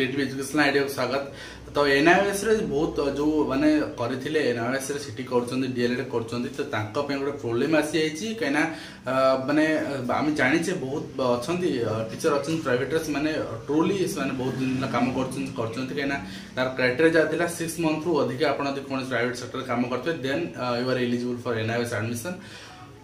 Creative educational idea को स्वागत। तो एनआईओएस बहुत जो मैंने करते एनआईओएस सीटी कर डीएलएड करो गोटे प्रोब्लेम आसी जाइए कहीं मैंने आम जाचे बहुत अच्छा टीचर अच्छा प्राइट मैंने ट्रुली बहुत दिन कम करना तार क्राइटेरिया जहाँ 6 मंथ रु अधिक आपड़ी कौन प्राइट सेक्टर काम करते then you are eligible for NIOS admission.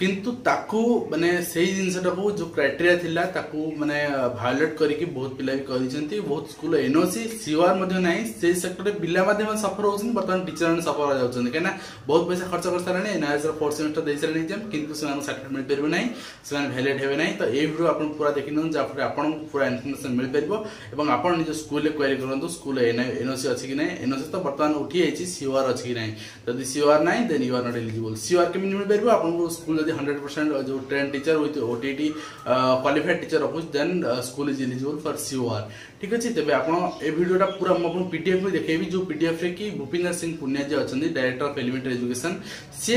किंतु ताकू माने सही जिनसटा को जो क्राइटेरिया थिला ताकू माने भायोलेट करके बहुत पिला भी करिसेंती बहुत स्कूल एनओसी सीआर मध्ये नाही से सेक्टर पिला मध्ये मन सफर होसन बर्तमान टीचर मन सफर हो जाउछन केना बहुत पैसा खर्च कर सारने एनआईएस फोर्थ सेमेस्टर दे सारने एग्जाम किंतु सेन सर्टिफिकेट मिल परबे नाही सेन वैलिड हेबे नाही। तो ए वीडियो आपन पूरा देखिनों जाफर आपन पूरा इन्फॉर्मेशन मिल परबो एवं आपन निज स्कूल ले क्वेरी करंतु स्कूल एनओसी अछि कि नाही एनओसी तो बर्तमान उठी आइछि सीआर अछि कि नाही यदि सीआर नाही then you are not eligible. CR के मिनिमम मिल परबो आपन स्कूल 100% जो train teacher with OTT qualified teacher रखुच then school is eligible for COR. ठीक अच्छे तेज आप भिडियो पूरा मुझे पीडीएफ में देखेबी जो पीडीएफ रे कि भूपिंदर सिंह पूनिया जी अच्छे डायरेक्टर ऑफ एलिमेंटरी एजुकेशन सी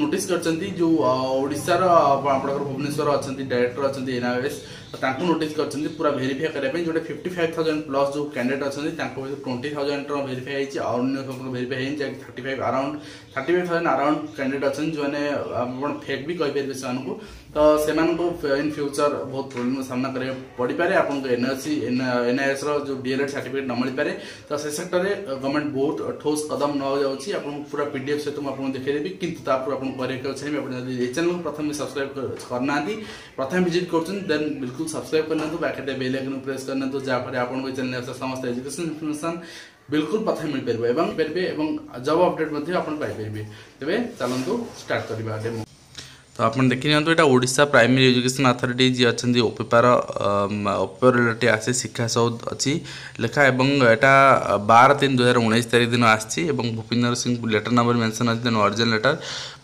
नोटिस करोशार भुवनेश्वर अच्छा डायरेक्टर अच्छा एनआईओएस नोटिस कर पूरा भेरीफाई करने जो 55,000 प्लस जो कैंडिडेट अच्छा 20,000 भेरीफाई होेरीफाई हो 35 अराउंड 35,000 अराउंड कैंडिडेट अच्छा जो मैंने फेक भी कहींपर से तो से इन फ्यूचर बहुत प्रोब्लेम का सामना करें पड़ी पारे आपको एनआईओएस जो डीएलएड सर्टिफिकेट न मिल पारे तो से सेक्टर में गवर्नमेंट बहुत ठोस कदम ना जाऊँगी। आपको पूरा पीडीएफ सहित मुझे देखेदेवी कितु तापूर आपको चाहिए आपड़ी चैनल को प्रथम सब्सक्राइब करना प्रथम विजिट कर देन बिल्कुल सब्सक्राइब करना बाकी बेल आइकन प्रेस करना जहाँफल आपको चैनल समस्त एजुकेशन इनफर्मेशन बिल्कुल प्रथम मिल पारे एवं जॉब अपडेट आपरे। तेज चलतु स्टार्ट करवा डेमो तो आप देखिए ओडिशा प्राइमरी एजुकेशन अथॉरिटी जी अच्छा ओपेपर रिलेटेड आसे शिक्षा सौद अच्छी लेखा एवं यहाँ 12-3-2019 तारीख दिन आसी Bhupinder Singh letter number mention अच्छे original letter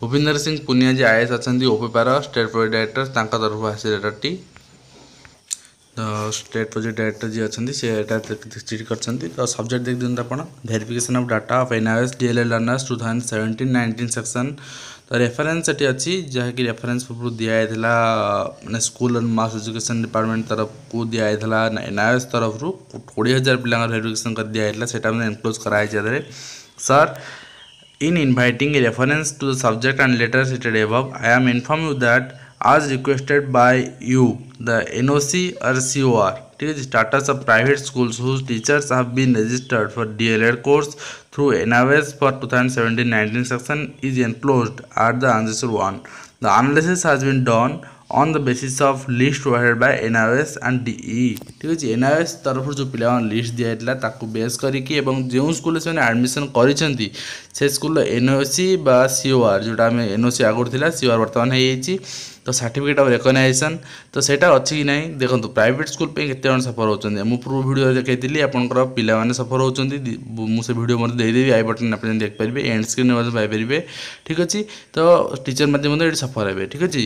Bhupinder Singh Poonia ji IAS अच्छा ओपेपर स्टेट प्रोजेक्ट डायरेक्टर तरफ आसी लेटरटी स्टेट प्रोजेक्ट डायरेक्टर जी अच्छा सी चिट करते तो सब्जेक्ट देख दिखाँ आप verification of data of NIOS DElEd learners 2017-19 section. तो रेफरेन्स ये अच्छी जहाँकि रेफरेन्स पूर्व दिजाला मैंने school and mass education department तरफ को दिजाला एनआईओएस तरफ 20,000 पिला वेरिफिकेशन कर दिजाला से इनक्लोज कराई sir in inviting reference to the subject and letter cited above I am inform you that as requested by you the NOC or COR ठीक है status of private schools whose teachers have been registered for DLR course through NIOS for 2017-19 section is enclosed at the answer 1. The analysis has been done on the basis of list provided by NIOS and DE। ठीक है NIOS तरफ जो पिला list दिया ताकू base करिकी एवं जो स्कूल से एडमिशन करिसेंती से स्कूल एनओसी बा सीओआर जोटा आम एनओसी आगुर थिला सीओआर वर्तमान होती तो सर्टिफिकेट ऑफ रिकॉग्नाइजेशन तो सेटा अच्छी कि नहीं देखो प्राइवेट स्कूल पे केते जन सफर होचंदी मु पूर्व वीडियो देखैतिली आपनकर पिला माने सफर होचंदी मु से वीडियो मते दे देबी आई बटन आपन देख परबे एंड स्क्रीन मते पाई परबे। ठीक अछि तो टीचर मते मते सफर हेबे। ठीक अछि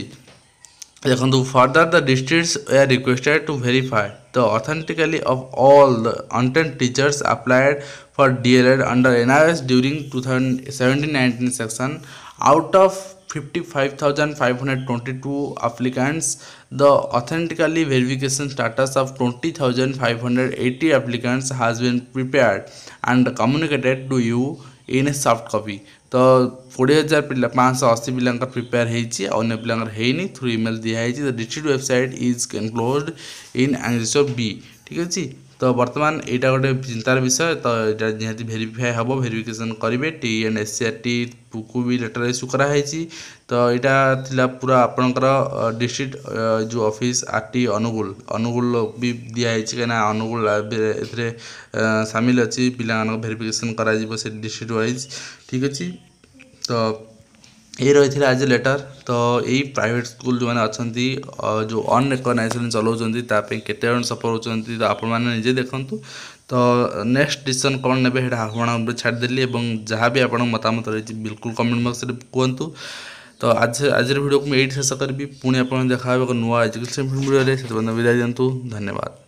देखो further the districts are requested to verify the authentically of all the attendant teachers applied for DElEd under NIOS during 2017-19 section out of 55,522 applicants the authentically verification status of 20,580 applicants has been prepared and communicated to you in a soft copy। तो 40,000 पिला 580 पिला prepare होती अगर पिला होनी through email दिखाई the district website is enclosed in English बी। ठीक अच्छे तो बर्तमान यहाँ गोटे चिंतार विषय तो यहाँ निहाती वेरीफाई हम वेरिफिकेशन करेंगे TNSC को भी लेटर इश्यू कराई तो यहाँ पूरा आपणकर डिस्ट्रिक्ट जो ऑफिस RT अनुगुल अनुगुल भी दिखाई कहीं अनुगुल ए सामिल अच्छी पिला वेरिफिकेशन कर डिस्ट्रिक्ट वाइज। ठीक अच्छे तो ये रही है आज लेटर तो यही प्राइवेट स्कूल जो मैंने अच्छा जो अन रिकग्नाइजेशन चलाऊँगी केते जन सफर होती तो आपण मैंने निजे देखु तो नेक्स्ट डिसीजन कौन ने आपण छाड़देली जहाँ भी आप मतामत रही बिल्कुल कमेंट बक्स कहतु। तो आज वीडियो को मैं ये शेष करी पुणी आप देखा नुआ एजुकेशन वीडियो से विदाय दिंतु धन्यवाद।